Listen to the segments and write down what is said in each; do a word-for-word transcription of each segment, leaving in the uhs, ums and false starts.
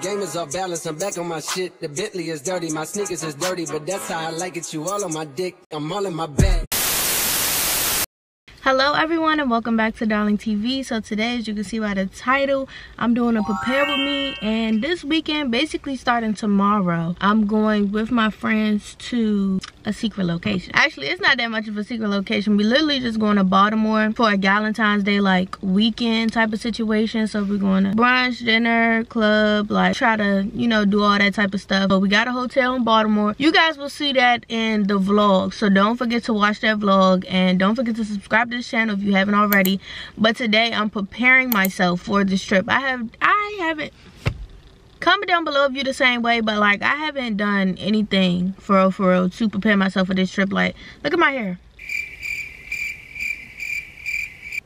Game is off balance, I'm back on my shit. The Bentley is dirty, my sneakers is dirty, but that's how I like it. You all on my dick, I'm all in my bag. Hello everyone and welcome back to Darling T V. So today, as you can see by the title, I'm doing a prepare with me, and this weekend, basically starting tomorrow, I'm going with my friends to a secret location. Actually, it's not that much of a secret location. We literally just going to Baltimore for a Galentine's Day like weekend type of situation. So we're going to brunch, dinner, club, like try to, you know, do all that type of stuff. But we got a hotel in Baltimore. You guys will see that in the vlog, so don't forget to watch that vlog, and don't forget to subscribe to this channel if you haven't already. But today I'm preparing myself for this trip. I have I haven't Comment down below if you the same way, but like I haven't done anything for real, for real to prepare myself for this trip. Like, look at my hair.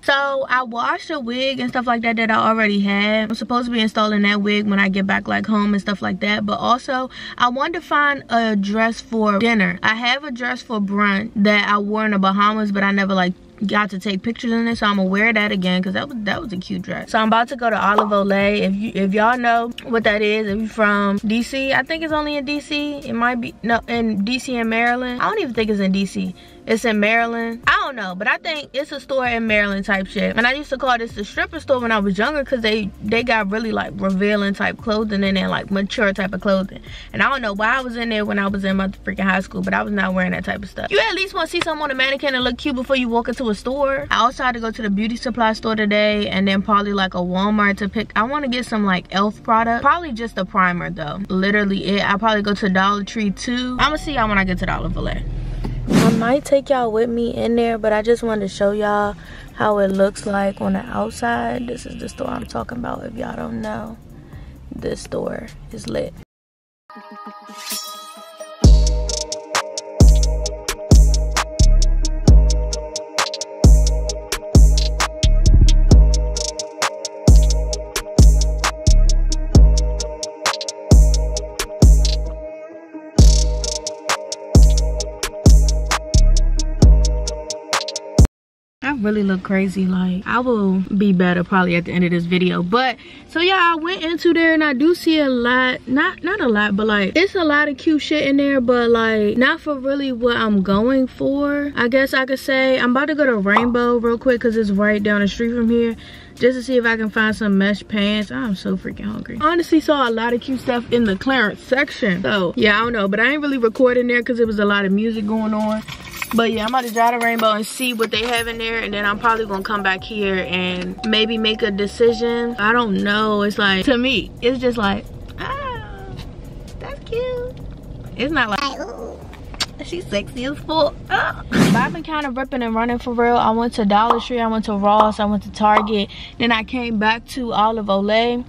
So I washed a wig and stuff like that that I already had. I'm supposed to be installing that wig when I get back like home and stuff like that. But also I wanted to find a dress for dinner. I have a dress for brunch that I wore in the Bahamas, but I never like got to take pictures in it, so I'm gonna wear that again because that was that was a cute dress. So I'm about to go to Olive Olay. If you if y'all know what that is, if you're from D C, I think it's only in D C. It might be no in D C and Maryland. I don't even think it's in D C. It's in Maryland. I don't know, but I think it's a store in Maryland type shit. And I used to call this the stripper store when I was younger because they, they got really like revealing type clothing and then like mature type of clothing. And I don't know why I was in there when I was in my freaking high school, but I was not wearing that type of stuff. You at least want to see someone on a mannequin and look cute before you walk into a store. I also had to go to the beauty supply store today and then probably like a Walmart to pick. I want to get some like Elf product. Probably just a primer though. Literally it. I'll probably go to Dollar Tree too. I'm going to see y'all when I get to Dollar Valet. I might take y'all with me in there, but I just wanted to show y'all how it looks like on the outside. This is the store I'm talking about. If y'all don't know, this store is lit. Really look crazy. Like, I will be better probably at the end of this video. But so yeah, I went into there and I do see a lot, not not a lot, but like it's a lot of cute shit in there, but like not for really what I'm going for, I guess I could say. I'm about to go to Rainbow real quick because it's right down the street from here, just to see if I can find some mesh pants. I'm so freaking hungry. Honestly, saw a lot of cute stuff in the clearance section. So yeah, I don't know, but I ain't really recording there because it was a lot of music going on. But yeah, I'm about to drive to Rainbow and see what they have in there, and then I'm probably gonna come back here and maybe make a decision. I don't know, it's like, to me, it's just like, ah, that's cute. It's not like, oh, she's sexy as fuck. Oh. But I've been kind of ripping and running for real. I went to Dollar Tree, I went to Ross, I went to Target, then I came back to Olive Olay.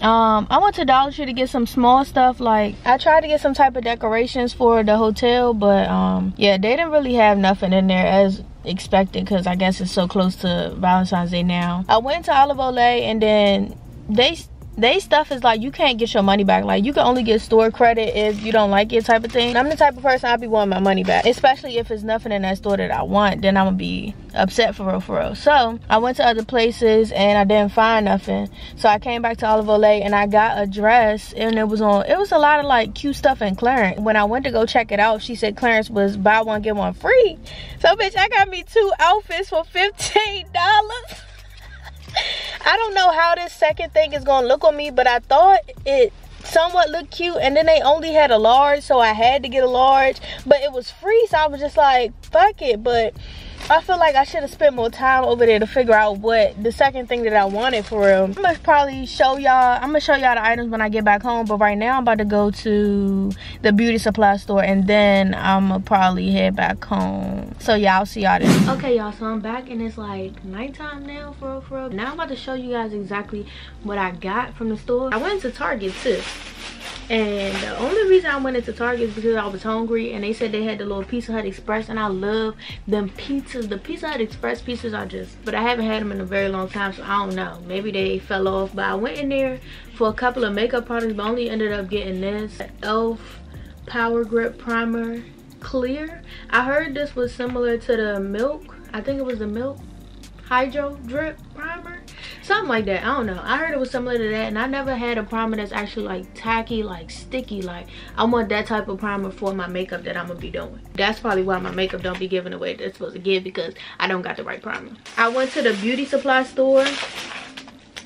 Um, I went to Dollar Tree to get some small stuff. Like, I tried to get some type of decorations for the hotel, but um, yeah, they didn't really have nothing in there as expected because I guess it's so close to Valentine's Day now. I went to Olive Olay, and then they they stuff is like, you can't get your money back. Like, you can only get store credit if you don't like it type of thing. I'm the type of person, I'll be wanting my money back, especially if it's nothing in that store that I want. Then I'm gonna be upset for real for real. So I went to other places and I didn't find nothing, so I came back to Olive Olay and I got a dress, and it was on it was a lot of like cute stuff in clearance. When I went to go check it out, she said clearance was buy one get one free. So bitch, I got me two outfits for fifteen dollars. I don't know how this second thing is gonna look on me, but I thought it somewhat looked cute, and then they only had a large, so I had to get a large, but it was free, so I was just like, fuck it. But I feel like I should have spent more time over there to figure out what the second thing that I wanted for real. I'm gonna probably show y'all, I'm gonna show y'all the items when I get back home, but right now I'm about to go to the beauty supply store and then I'm gonna probably head back home. So yeah, I'll see y'all then. Okay y'all, so I'm back and it's like nighttime now for real for real. Now I'm about to show you guys exactly what I got from the store. I went to Target too. And the only reason I went into Target is because I was hungry, and they said they had the little Pizza Hut Express, and I love them pizzas. The Pizza Hut Express pizzas are just, but I haven't had them in a very long time, so I don't know. Maybe they fell off, but I went in there for a couple of makeup products, but only ended up getting this Elf Power Grip Primer Clear. I heard this was similar to the Milk. I think it was the Milk Hydro Drip Primer. So something like that. I don't know, I heard it was similar to that, and I never had a primer that's actually like tacky, like sticky. Like I want that type of primer for my makeup that I'm gonna be doing. That's probably why my makeup don't be giving away that's supposed to give, because I don't got the right primer. I went to the beauty supply store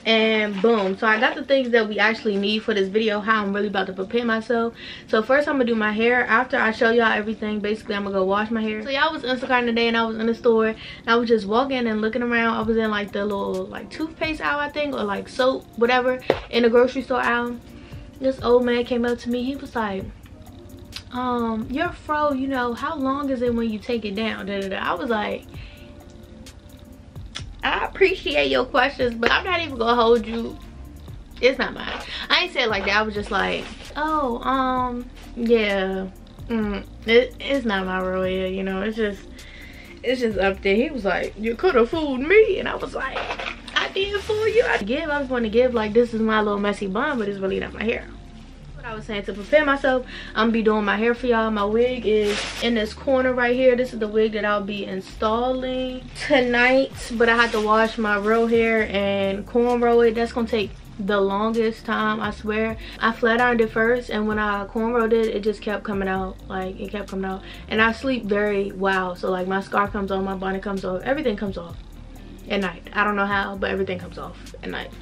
and boom, so I got the things that we actually need for this video, how I'm really about to prepare myself. So first I'm gonna do my hair. After I show y'all everything, basically I'm gonna go wash my hair. So y'all was Instacarting today, and I was in the store and I was just walking and looking around. I was in like the little like toothpaste aisle, I think, or like soap, whatever, in the grocery store aisle. This old man came up to me. He was like, um your fro, you know, how long is it when you take it down, da, da, da. I was like, I appreciate your questions, but I'm not even gonna hold you. It's not mine. I ain't said like that. I was just like, oh, um, yeah, mm, it, it's not my real hair, you know. It's just, it's just up there. He was like, you could have fooled me, and I was like, I didn't fool you. I give. I was going to give like, this is my little messy bun, but it's really not my hair. I was saying, to prepare myself, I'm gonna be doing my hair for y'all. My wig is in this corner right here. This is the wig that I'll be installing tonight, but I had to wash my real hair and cornrow it. That's gonna take the longest time, I swear. I flat ironed it first, and when I cornrowed it, it just kept coming out. Like it kept coming out, and I sleep very well, so like my scarf comes off, my bonnet comes off, everything comes off at night. I don't know how, but everything comes off at night.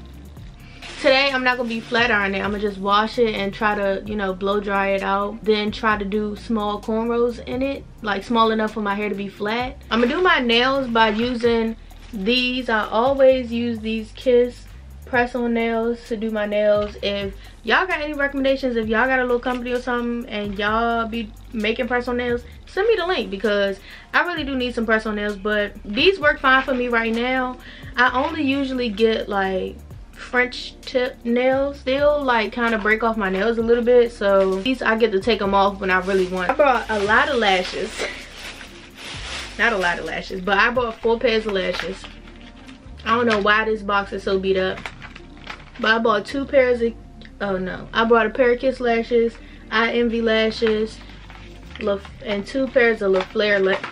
Today I'm not gonna be flat ironing. I'm gonna just wash it and try to, you know, blow dry it out, then try to do small cornrows in it, like small enough for my hair to be flat. I'm gonna do my nails by using these. I always use these Kiss press on nails to do my nails. If y'all got any recommendations, if y'all got a little company or something and y'all be making press on nails, send me the link, because I really do need some press on nails. But these work fine for me right now. I only usually get like French tip nails. Still like kind of break off my nails a little bit, so these I get to take them off when I really want. I brought a lot of lashes. Not a lot of lashes, but I bought four pairs of lashes. I don't know why this box is so beat up, but I bought two pairs of, oh no, I bought a pair of Kiss lashes, I Envy lashes, and two pairs of La Flare lashes.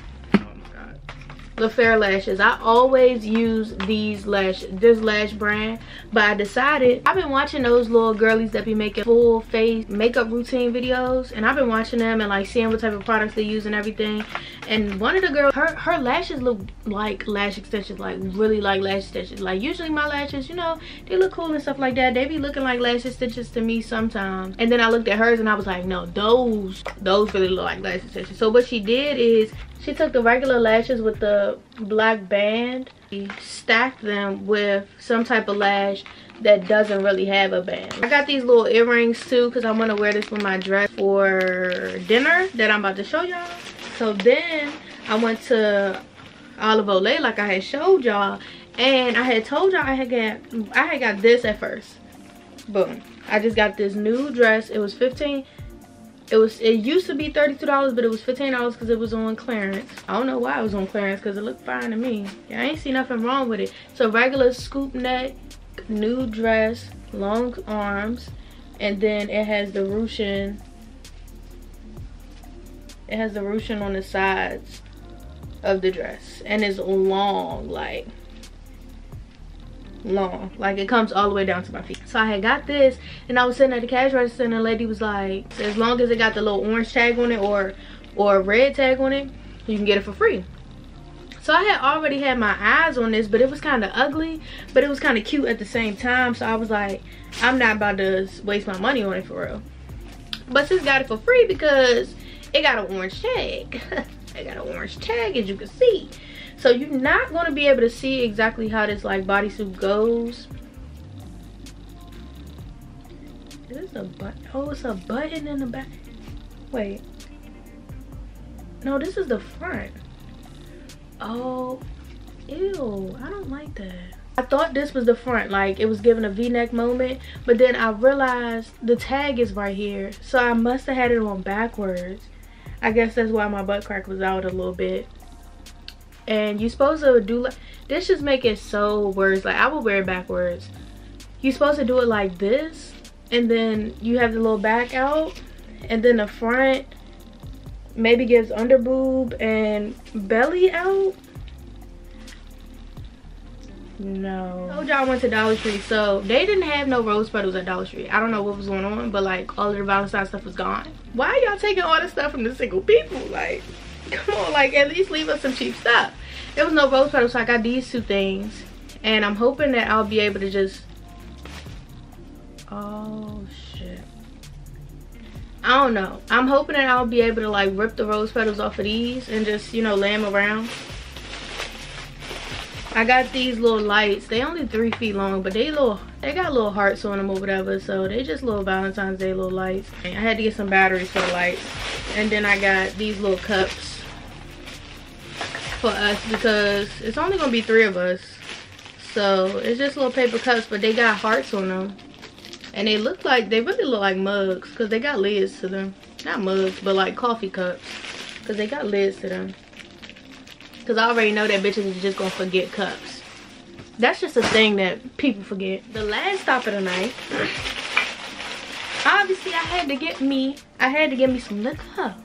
La Flare lashes. I always use these lash this lash brand, but I decided, I've been watching those little girlies that be making full face makeup routine videos, and I've been watching them and like seeing what type of products they use and everything. And one of the girls, her her lashes look like lash extensions, like really like lash extensions. Like usually my lashes, you know, they look cool and stuff like that, they be looking like lash extensions to me sometimes. And then I looked at hers and I was like, no, those those really look like lash extensions. So what she did is she took the regular lashes with the black band, she stacked them with some type of lash that doesn't really have a band. I got these little earrings too, because I want to wear this with my dress for dinner that I'm about to show y'all. So then I went to Olive Olay, like I had showed y'all, and I had told y'all I had got I had got this at first. Boom! I just got this new dress. It was fifteen dollars. It was it used to be thirty-two dollars, but it was fifteen dollars because it was on clearance. I don't know why it was on clearance, because it looked fine to me. Yeah, I ain't see nothing wrong with it. So regular scoop neck, new dress, long arms, and then it has the ruching. It has the ruching on the sides of the dress, and it's long, like long, like it comes all the way down to my feet. So I had got this, and I was sitting at the cash register, and the lady was like, as long as it got the little orange tag on it or or red tag on it, you can get it for free. So I had already had my eyes on this, but it was kind of ugly, but it was kind of cute at the same time. So I was like, I'm not about to waste my money on it for real. But sis got it for free because it got an orange tag. It got an orange tag, as you can see. So you're not going to be able to see exactly how this like bodysuit goes. Is this a button? Oh, it's a button in the back. Wait. No, this is the front. Oh, ew. I don't like that. I thought this was the front, like it was giving a V-neck moment, but then I realized the tag is right here. So I must have had it on backwards. I guess that's why my butt crack was out a little bit. And you're supposed to do like this, just make it so worse. Like I will wear it backwards. You're supposed to do it like this, and then you have the little back out, and then the front maybe gives under boob and belly out. No. I told y'all I went to Dollar Tree, so they didn't have no rose petals at Dollar Tree. I don't know what was going on, but like all of the Valentine's stuff was gone. Why are y'all taking all this stuff from the single people? Like, come on, like at least leave us some cheap stuff. There was no rose petals, so I got these two things. And I'm hoping that I'll be able to just... Oh, shit. I don't know. I'm hoping that I'll be able to like rip the rose petals off of these and just, you know, lay them around. I got these little lights. They only three feet long, but they little, they got little hearts on them or whatever. So they just little Valentine's Day little lights. I had to get some batteries for the lights. And then I got these little cups for us because it's only gonna be three of us. So it's just little paper cups, but they got hearts on them. And they look like, they really look like mugs because they got lids to them. Not mugs, but like coffee cups because they got lids to them. Because I already know that bitches is just going to forget cups. That's just a thing that people forget. The last stop of the night. Obviously, I had to get me, I had to get me some liquor.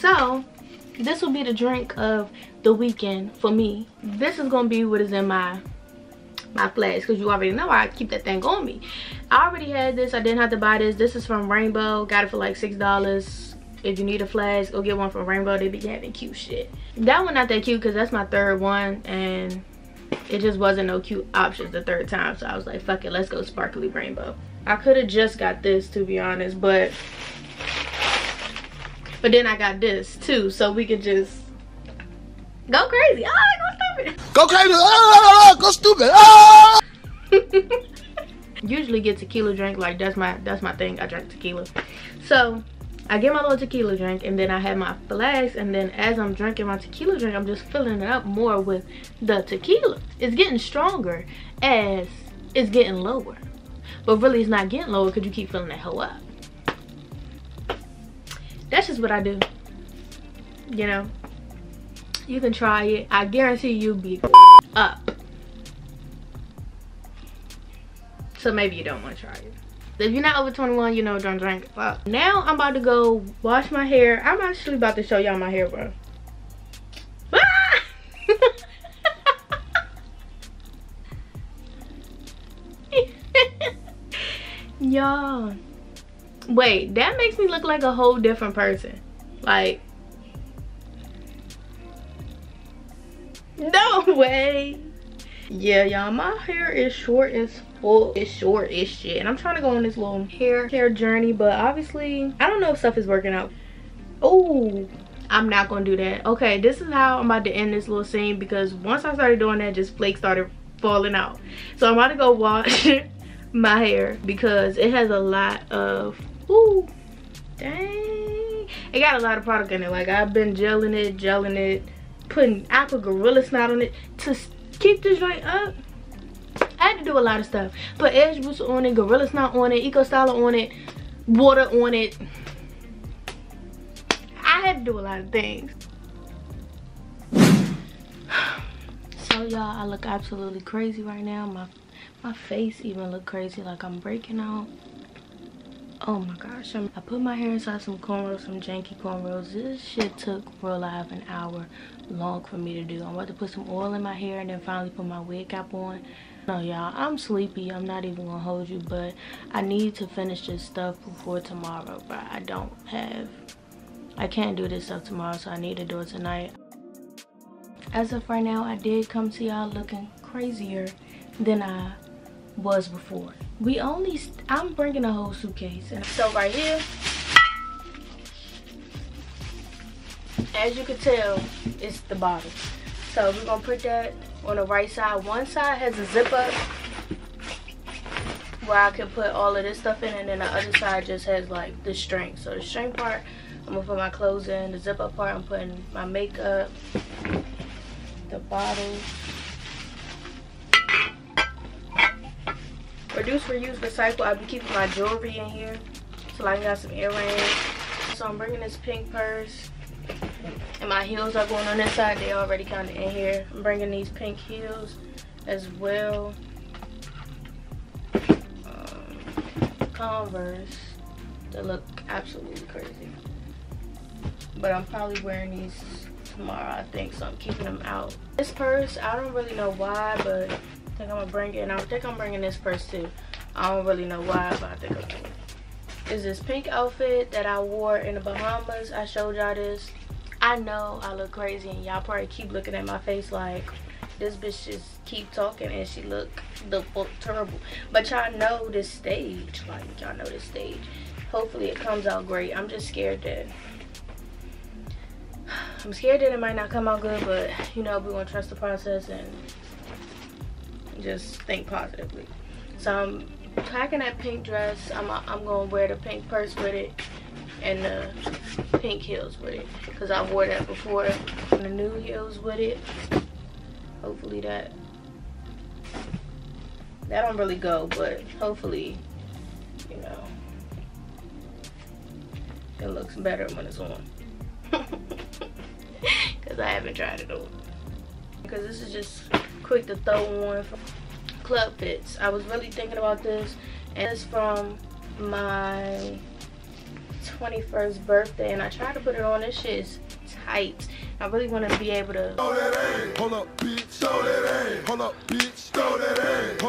So, this will be the drink of the weekend for me. This is going to be what is in my... my flags, because you already know I keep that thing on me. I already had this. I didn't have to buy this. This is from Rainbow. Got it for like six dollars. If you need a flags, go get one from Rainbow. They be having cute shit. That one not that cute because that's my third one and it just wasn't no cute options the third time. So I was like, fuck it, let's go sparkly Rainbow. I could have just got this, to be honest, but but then I got this too, so we could just go crazy. Oh, go stupid. Go crazy. Oh, go stupid. Oh. Usually get tequila drink. Like that's my that's my thing. I drink tequila. So I get my little tequila drink and then I have my flags. And then as I'm drinking my tequila drink, I'm just filling it up more with the tequila. It's getting stronger as it's getting lower. But really it's not getting lower because you keep filling that hoe up. That's just what I do. You know. You can try it. I guarantee you'll be up. So maybe you don't want to try it. If you're not over twenty-one, you know, don't drink. Well, now I'm about to go wash my hair. I'm actually about to show y'all my hair, bro. Ah! Y'all. Wait, that makes me look like a whole different person. Like. No way. Yeah, y'all, my hair is short as full. It's short as shit. And I'm trying to go on this little hair hair journey, but obviously, I don't know if stuff is working out. Oh, I'm not gonna do that. Okay, this is how I'm about to end this little scene because once I started doing that, just flakes started falling out. So I'm about to go wash my hair because it has a lot of, ooh, dang. It got a lot of product in it. Like I've been gelling it, gelling it. Putting apple Gorilla Snot on it to keep this joint up. I had to do a lot of stuff. Put Edge Booster on it, Gorilla Snot on it, Eco Styler on it, water on it. I had to do a lot of things. So y'all, I look absolutely crazy right now. My my face even look crazy, like I'm breaking out. Oh my gosh, I'm, I put my hair inside some cornrows, some janky cornrows. This shit took real life an hour long for me to do. I'm about to put some oil in my hair and then finally put my wig cap on. No, y'all, I'm sleepy. I'm not even gonna hold you, but I need to finish this stuff before tomorrow, but I don't have, I can't do this stuff tomorrow, so I need to do it tonight. As of right now, I did come to y'all looking crazier than I was before. We only, st I'm bringing a whole suitcase. And so right here, as you can tell, it's the bottom. So we're gonna put that on the right side. One side has a zip up where I can put all of this stuff in, and then the other side just has like the string. So the string part, I'm gonna put my clothes in. The zip up part, I'm putting my makeup, the bottles. Reduce, reuse, recycle. I'll be keeping my jewelry in here. So I got some earrings. So I'm bringing this pink purse. And my heels are going on this side. They already kind of in here. I'm bringing these pink heels as well. Um, Converse. They look absolutely crazy. But I'm probably wearing these tomorrow, I think, so I'm keeping them out. This purse, I don't really know why, but I think I'm gonna bring it, and I think I'm bringing this purse too. I don't really know why, but I think I'm doing it. Is this pink outfit that I wore in the Bahamas. I showed y'all this. I know I look crazy, and y'all probably keep looking at my face like, this bitch just keep talking and she look the fuck terrible. But y'all know this stage. Like, y'all know this stage. Hopefully it comes out great. I'm just scared that, I'm scared that it might not come out good, but you know, we're gonna trust the process and just think positively. So I'm packing that pink dress. I'm, I'm gonna wear the pink purse with it and the pink heels with it, because I wore that before, and the new heels with it. Hopefully that, that don't really go, but hopefully, you know, it looks better when it's on. Because I haven't tried it on. Because this is just quick to throw on. Club fits. I was really thinking about this, and it's from my twenty-first birthday, and I tried to put it on. This shit is tight. I really want to be able to hold up, bitch. Hold up, bitch. Hold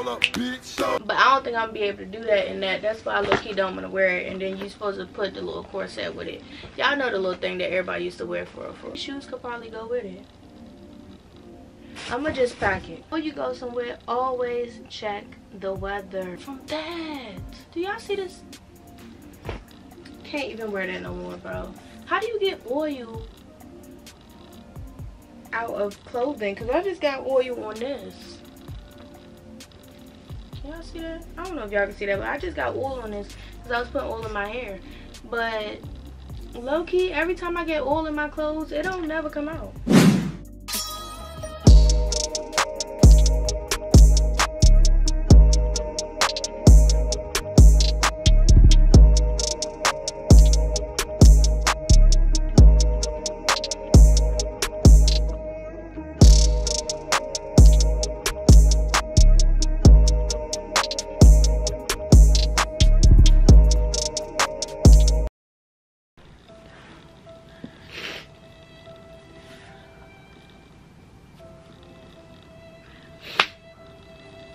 up, bitch. But I don't think I'm gonna be able to do that, and that that's why I low key don't want to wear it. And then you're supposed to put the little corset with it. Y'all know the little thing that everybody used to wear for for shoes could probably go with it. I'ma just pack it. Before you go somewhere, always check the weather. From that, do y'all see this? Can't even wear that no more, bro. How do you get oil out of clothing? Because I just got oil on this. Can y'all see that? I don't know if y'all can see that, but I just got oil on this because I was putting oil in my hair. But low-key, every time I get oil in my clothes, it don't never come out.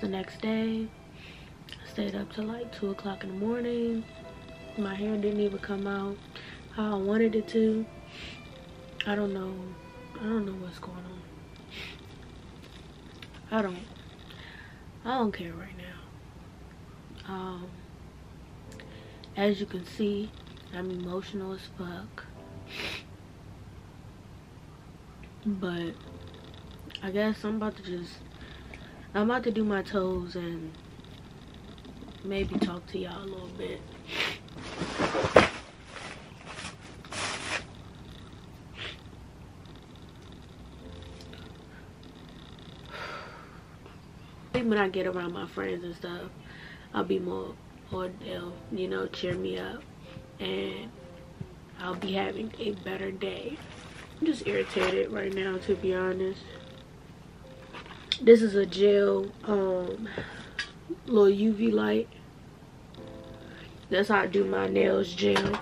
Next day, I stayed up till like two o'clock in the morning. My hair didn't even come out how I wanted it to. I don't know. I don't know what's going on. I don't. I don't care right now. Um, as you can see, I'm emotional as fuck. But I guess I'm about to just. I'm about to do my toes and maybe talk to y'all a little bit. When I get around my friends and stuff, I'll be more, or they'll, you know, cheer me up, and I'll be having a better day. I'm just irritated right now, to be honest. This is a gel, um, little U V light. That's how I do my nails, gel.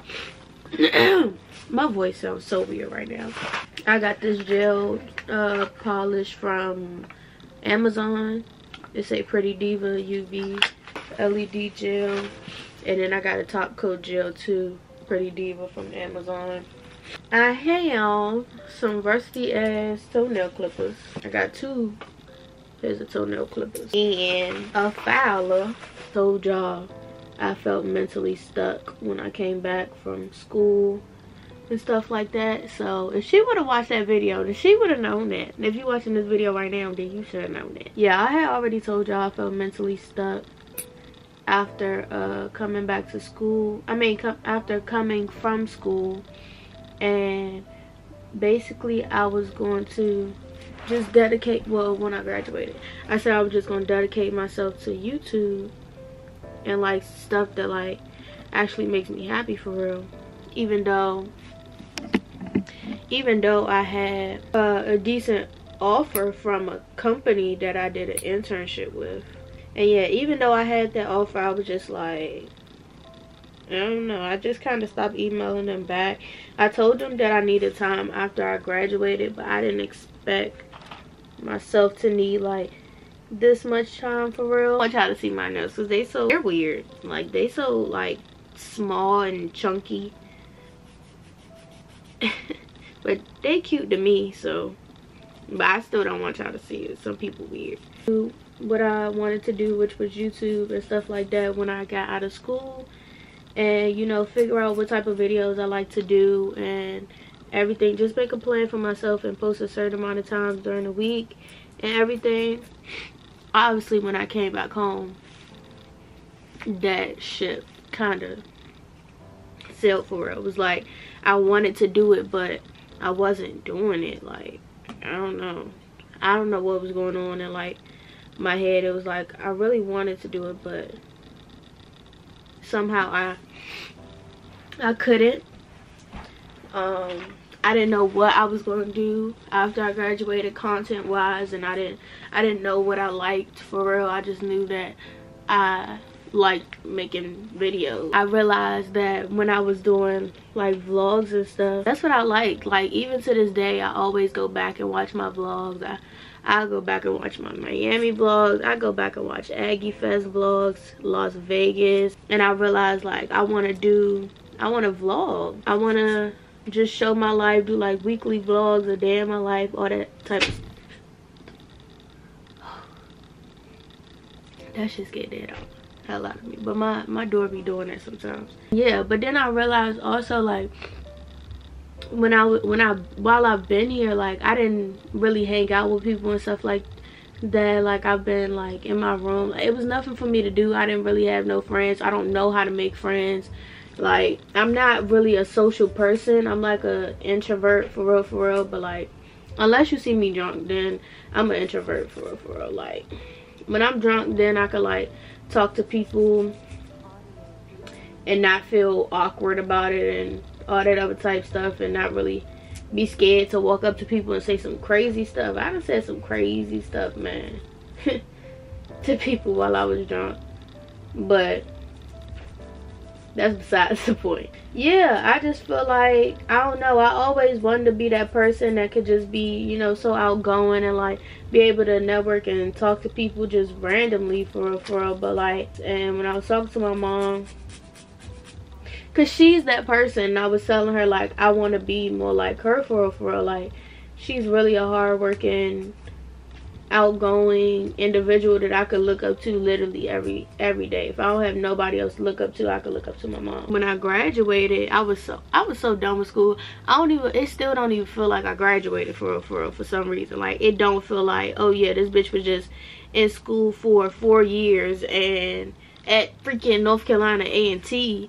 My voice sounds so weird right now. I got this gel uh, polish from Amazon. It's a Pretty Diva U V L E D gel. And then I got a top coat gel too. Pretty Diva from Amazon. I have some rusty ass toenail clippers. I got two. There's a toenail clippers and a filer. Told y'all I felt mentally stuck when I came back from school and stuff like that. So if she would have watched that video, then she would have known that. And if you're watching this video right now, then you should have known that. Yeah, I had already told y'all I felt mentally stuck after uh coming back to school. I mean, com after coming from school, and basically I was going to just dedicate, well, when I graduated, I said I was just gonna dedicate myself to YouTube and like stuff that like actually makes me happy for real. Even though even though I had uh, a decent offer from a company that I did an internship with, and yeah, even though I had that offer, I was just like, I don't know. I just kind of stopped emailing them back. I told them that I needed time after I graduated, but I didn't expect myself to need like this much time for real. I want y'all to see my nails because they so they're weird. Like they so like small and chunky. But they cute to me, so. But I still don't want y'all to see it. Some people weird. What I wanted to do, which was YouTube and stuff like that when I got out of school. And, you know, figure out what type of videos I like to do and everything. Just make a plan for myself and post a certain amount of times during the week and everything. Obviously, when I came back home, that shit kind of sailed for real. It was like, I wanted to do it, but I wasn't doing it. Like, I don't know. I don't know what was going on in, like, my head. It was like, I really wanted to do it, but somehow I I couldn't. Um, I didn't know what I was gonna do after I graduated content wise, and I didn't I didn't know what I liked for real. I just knew that I liked making videos. I realized that when I was doing like vlogs and stuff, that's what I liked. Like even to this day, I always go back and watch my vlogs. I I go back and watch my Miami vlogs. I go back and watch Aggie Fest vlogs, Las Vegas. And I realized like I want to do, I want to vlog. I want to just show my life, do like weekly vlogs, a day in my life, all that type of stuff. That shit's getting that out. Hell out of me. But my, my door be doing that sometimes. Yeah, but then I realized also like, when I when I while I've been here, like I didn't really hang out with people and stuff like that. Like I've been like in my room. It was nothing for me to do. I didn't really have no friends. I don't know how to make friends. Like I'm not really a social person. I'm like a introvert for real for real. But like unless you see me drunk, then I'm an introvert for real for real. Like when I'm drunk, then I could like talk to people and not feel awkward about it and all that other type stuff, and not really be scared to walk up to people and say some crazy stuff. I done said some crazy stuff, man, to people while I was drunk, but that's besides the point. Yeah, I just feel like, I don't know, I always wanted to be that person that could just be, you know, so outgoing and like be able to network and talk to people just randomly for real, for real. But like, and when I was talking to my mom, cause she's that person, and I was telling her like I want to be more like her for real, for real. Like she's really a hardworking, outgoing individual that I could look up to literally every every day. If I don't have nobody else to look up to, I could look up to my mom. When I graduated, I was so I was so done with school. I don't even it still don't even feel like I graduated for real, for real, for some reason. Like it don't feel like, oh yeah, this bitch was just in school for four years and at freaking North Carolina A and T.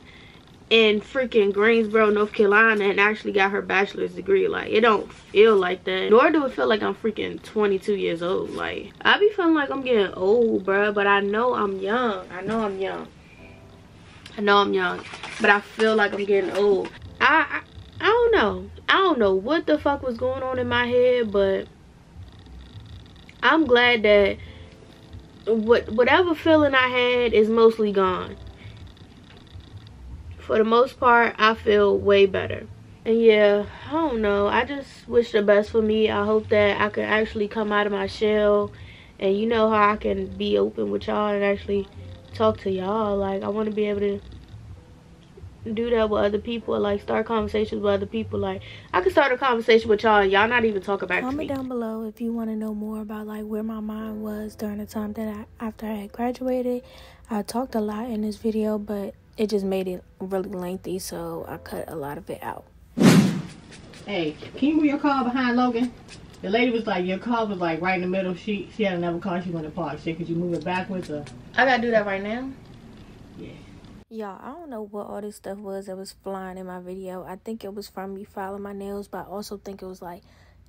In freaking Greensboro, North Carolina, and actually got her bachelor's degree. Like it don't feel like that, nor do it feel like I'm freaking twenty-two years old. Like I be feeling like I'm getting old, bruh, but I know I'm young. I know I'm young. I know I'm young, but I feel like I'm getting old. I, I I don't know. I don't know what the fuck was going on in my head, but I'm glad that what whatever feeling I had is mostly gone. For the most part, I feel way better. And yeah, I don't know. I just wish the best for me. I hope that I could actually come out of my shell. And you know how I can be open with y'all and actually talk to y'all. Like, I want to be able to do that with other people. Like, start conversations with other people. Like, I could start a conversation with y'all and y'all not even talk about it. Comment down below if you want to know more about, like, where my mind was during the time that I, after I had graduated. I talked a lot in this video, but it just made it really lengthy, so I cut a lot of it out. Hey, can you move your car behind Logan? The lady was like, your car was like right in the middle. She she had another car she wanted to park. She, could you move it backwards? Or? I gotta do that right now? Yeah. Y'all, I don't know what all this stuff was that was flying in my video. I think it was from me filing my nails, but I also think it was like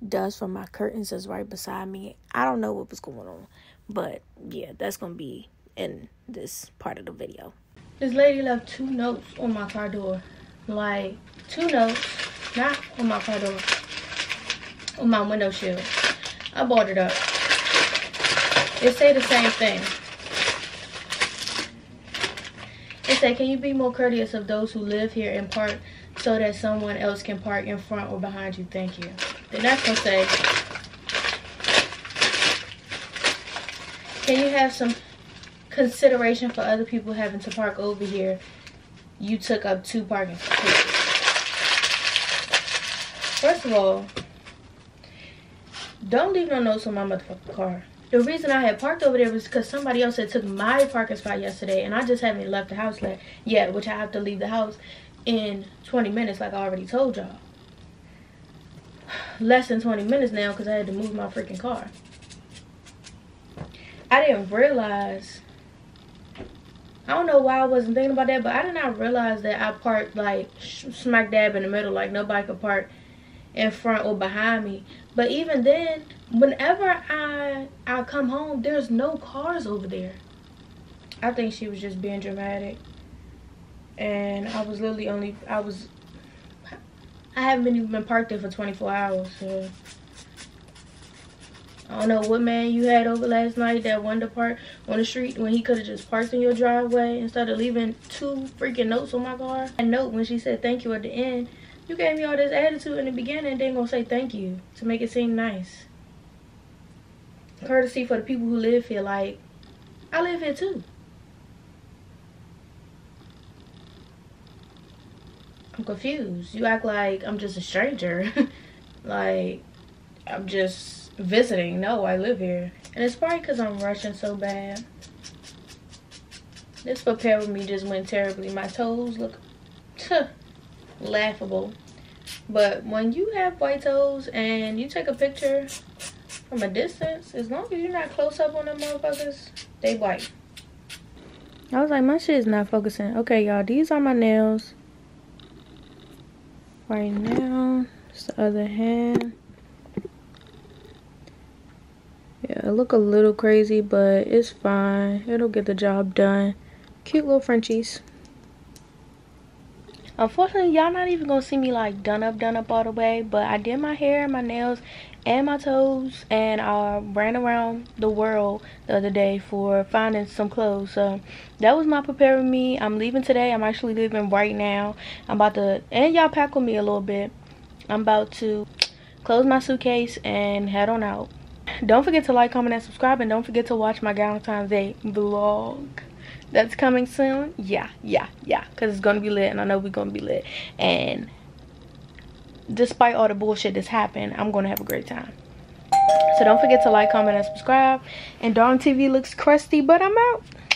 dust from my curtains that's right beside me. I don't know what was going on, but yeah, that's gonna be in this part of the video. This lady left two notes on my car door. Like, two notes, not on my car door, on my window shield. I bought it up. It say the same thing. It say, can you be more courteous of those who live here and park so that someone else can park in front or behind you? Thank you. Then that's going to say, can you have some consideration for other people having to park over here? You took up two parking spaces. First of all, don't leave no notes on my motherfucking car. The reason I had parked over there was because somebody else had took my parking spot yesterday, and I just haven't left the house yet, yeah, which I have to leave the house in twenty minutes like I already told y'all. Less than twenty minutes now because I had to move my freaking car. I didn't realize, I don't know why I wasn't thinking about that, but I did not realize that I parked like smack dab in the middle, like nobody could park in front or behind me. But even then, whenever I I come home, there's no cars over there. I think she was just being dramatic, and I was literally only I was I haven't been even been parked there for twenty-four hours. So I don't know what man you had over last night that wanted to park on the street when he could have just parked in your driveway instead of leaving two freaking notes on my car. And note when she said thank you at the end. You gave me all this attitude in the beginning, then gonna say thank you to make it seem nice. Courtesy for the people who live here, like, I live here too. I'm confused. You act like I'm just a stranger. Like, I'm just visiting. No, I live here. And it's probably because I'm rushing so bad. This prepare with me just went terribly. My toes look... laughable. But when you have white toes and you take a picture from a distance, as long as you're not close up on them motherfuckers, they white. I was like, my shit is not focusing. Okay, y'all, these are my nails right now. It's the other hand. Yeah, I look a little crazy, but it's fine. It'll get the job done. Cute little Frenchies. Unfortunately, y'all not even gonna see me like done up, done up all the way, but I did my hair, my nails, and my toes, and I ran around the world the other day for finding some clothes. So that was my preparing me. I'm leaving today. I'm actually leaving right now. I'm about to, and y'all pack with me a little bit. I'm about to close my suitcase and head on out. Don't forget to like, comment, and subscribe, and don't forget to watch my Galentine's Day vlog. That's coming soon. Yeah, yeah, yeah. Because it's going to be lit, and I know we're going to be lit. And despite all the bullshit that's happened, I'm going to have a great time. So don't forget to like, comment, and subscribe. And Darling T V looks crusty, but I'm out.